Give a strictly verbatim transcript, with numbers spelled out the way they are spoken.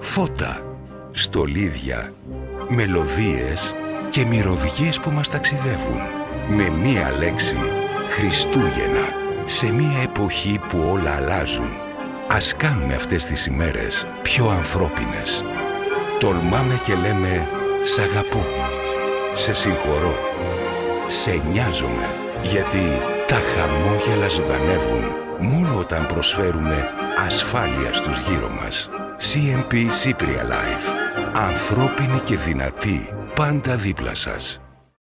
φώτα, στολίδια, μελωδίες και μυρωδιές που μας ταξιδεύουν. Με μία λέξη, Χριστούγεννα, σε μία εποχή που όλα αλλάζουν. Ας κάνουμε αυτές τις ημέρες πιο ανθρώπινες. Τολμάμε και λέμε «Σ' αγαπώ», «Σε συγχωρώ», «Σε νοιάζομαι», γιατί τα χαμόγελα ζωντανεύουν μόνο όταν προσφέρουμε ασφάλεια στους γύρω μας. σι εν πι Cyprialife. Ανθρώπινη και δυνατή, πάντα δίπλα σας.